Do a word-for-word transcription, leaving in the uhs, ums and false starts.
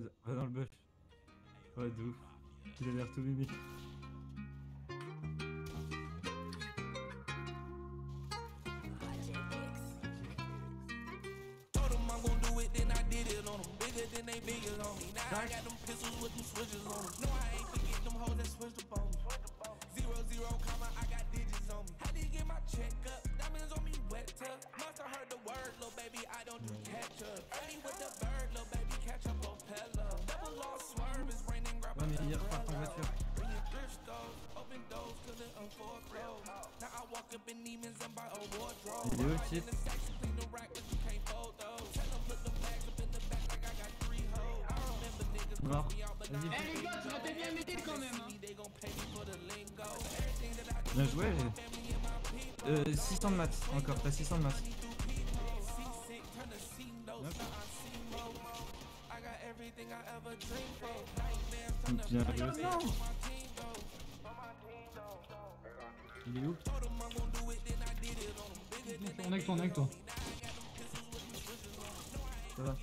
va, va dans le bœuf. Ouais, de ouf. Il a l'air tout mimi. Ouais, mais hier, je pars en voiture. Il est où le titre? Mort. Vas-y. Eh les gars, tu vas bien m'aider quand même hein. Bien joué. Euh, six cents de maths encore, t'as six cents de maths. Bien joué. Il est où? On est avec toi, on est avec toi. Ça va.